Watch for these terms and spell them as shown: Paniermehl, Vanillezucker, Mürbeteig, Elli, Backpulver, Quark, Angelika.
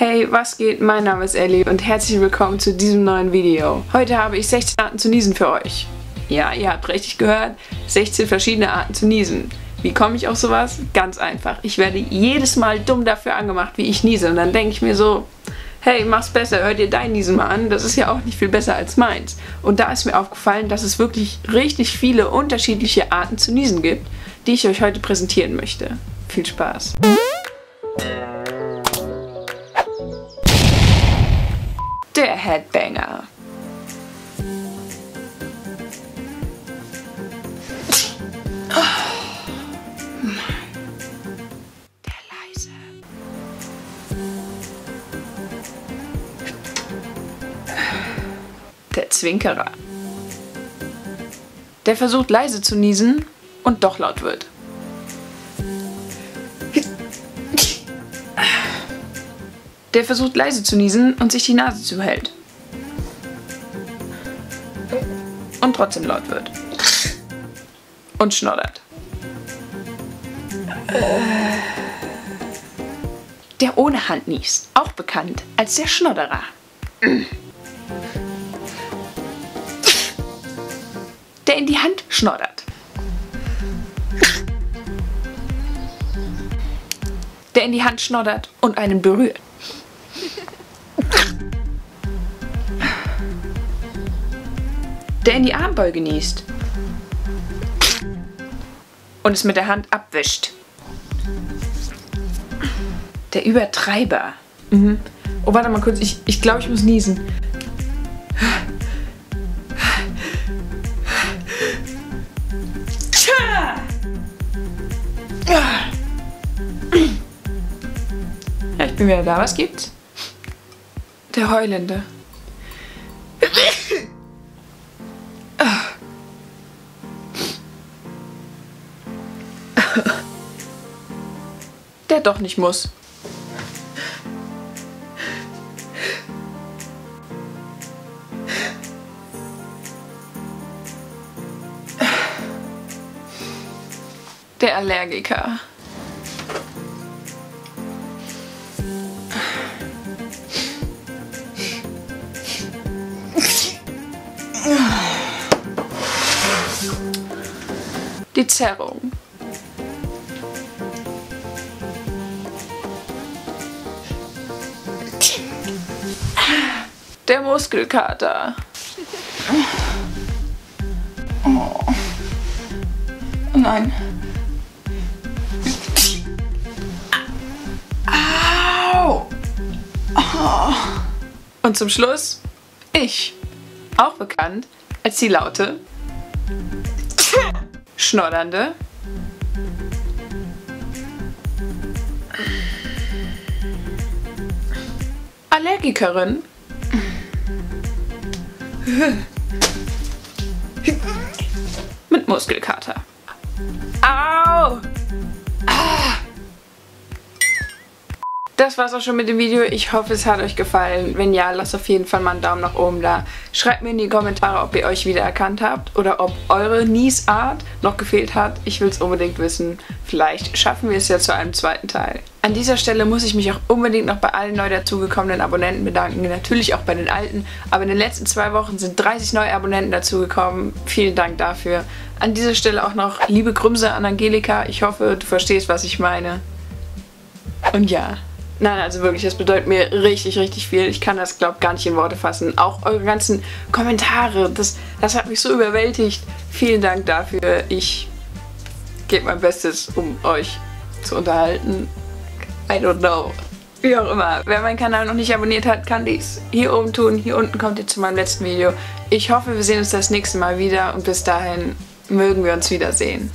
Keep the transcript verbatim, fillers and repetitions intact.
Hey, was geht? Mein Name ist Elli und herzlich willkommen zu diesem neuen Video. Heute habe ich sechzehn Arten zu niesen für euch. Ja, ihr habt richtig gehört, sechzehn verschiedene Arten zu niesen. Wie komme ich auf sowas? Ganz einfach. Ich werde jedes Mal dumm dafür angemacht, wie ich niese, und dann denke ich mir so, hey, mach's besser, hört ihr dein Niesen mal an, das ist ja auch nicht viel besser als meins. Und da ist mir aufgefallen, dass es wirklich richtig viele unterschiedliche Arten zu niesen gibt, die ich euch heute präsentieren möchte. Viel Spaß! Der Headbanger. Oh, Mann. Der leise. Der Zwinkerer. Der versucht leise zu niesen und doch laut wird. Der versucht leise zu niesen und sich die Nase zuhält. Und trotzdem laut wird. Und schnoddert. Der ohne Hand niest, auch bekannt als der Schnodderer. Der in die Hand schnoddert. Der in die Hand schnoddert und einen berührt. Der in die Armbeuge niest und es mit der Hand abwischt. Der Übertreiber. Mhm. Oh, warte mal kurz, ich, ich glaube, ich muss niesen. Ja, ich bin wieder da, was gibt's? Der Heulende. Der doch nicht muss. Der Allergiker. Die Zerrung. Der Muskelkater. Oh. Nein. Au. Oh. Und zum Schluss ich, auch bekannt als die laute, schnoddernde, Allergikerin. Mit Muskelkater. Au! Ah! Das war's auch schon mit dem Video. Ich hoffe, es hat euch gefallen. Wenn ja, lasst auf jeden Fall mal einen Daumen nach oben da. Schreibt mir in die Kommentare, ob ihr euch wiedererkannt habt oder ob eure Niesart noch gefehlt hat. Ich will's unbedingt wissen. Vielleicht schaffen wir es ja zu einem zweiten Teil. An dieser Stelle muss ich mich auch unbedingt noch bei allen neu dazugekommenen Abonnenten bedanken. Natürlich auch bei den alten. Aber in den letzten zwei Wochen sind dreißig neue Abonnenten dazugekommen. Vielen Dank dafür. An dieser Stelle auch noch liebe Grüße an Angelika. Ich hoffe, du verstehst, was ich meine. Und ja. Nein, also wirklich, das bedeutet mir richtig, richtig viel. Ich kann das, glaube ich, gar nicht in Worte fassen. Auch eure ganzen Kommentare, das, das hat mich so überwältigt. Vielen Dank dafür. Ich gebe mein Bestes, um euch zu unterhalten. I don't know. Wie auch immer. Wer meinen Kanal noch nicht abonniert hat, kann dies hier oben tun. Hier unten kommt ihr zu meinem letzten Video. Ich hoffe, wir sehen uns das nächste Mal wieder. Und bis dahin mögen wir uns wiedersehen.